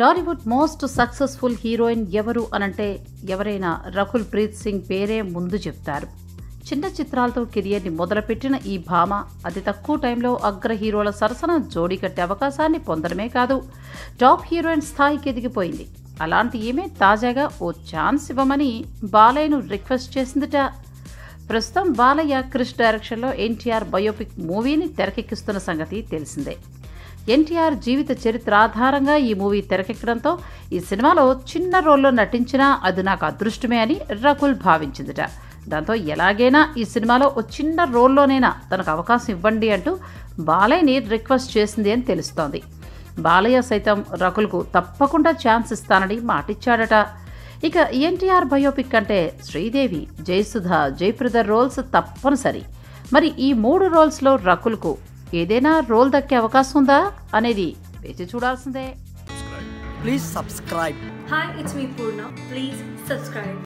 Tollywood most successful heroine ఎవరు అనంటే ఎవరైనా రకుల్ ప్రీత్ సింగ్ పేరే ముందు చెప్తారు. చిన్న చిత్రాలతో కెరియర్ని మొదలుపెట్టిన ఈ భామ అతి తక్కువ టైంలో అగ్ర హీరోల సరసన జోడీ కట్టే అవకాశాన్ని పొందడమే కాదు, టాప్ హీరోయిన్ స్థాయికి ఎదిగిపోయింది. అలాంటి ఈమె తాజాగా ఓ ఛాన్స్ ఇవ్వమని బాలయ్యను రిక్వెస్ట్ చేసిందిట. ప్రస్తుతం బాలయ్య క్రిష్ డైరెక్షన్లో ఎన్టీఆర్ బయోపిక్ మూవీని తెరకెక్కిస్తున్న సంగతి తెలిసిందే. ఎన్టీఆర్ జీవిత చరిత్ర ఆధారంగా ఈ మూవీ తెరకెక్కడంతో ఈ సినిమాలో చిన్న రోల్లో నటించినా అది నాకు అదృష్టమే అని రకుల్ భావించిందిట. దాంతో ఎలాగైనా ఈ సినిమాలో ఓ చిన్న రోల్లోనైనా తనకు అవకాశం ఇవ్వండి అంటూ బాలయ్యని రిక్వెస్ట్ చేసింది అని తెలుస్తోంది. బాలయ్య సైతం రకుల్కు తప్పకుండా ఛాన్స్ ఇస్తానని మాటిచ్చాడట. ఇక ఎన్టీఆర్ బయోపిక్ అంటే శ్రీదేవి, జై సుధా, జై ప్రధా రోల్స్ తప్పనిసరి. మరి ఈ మూడు రోల్స్లో రకుల్కు ఏదైనా రోల్ దక్కే అవకాశం ఉందా అనేది వేచి చూడాల్సిందే. Please subscribe.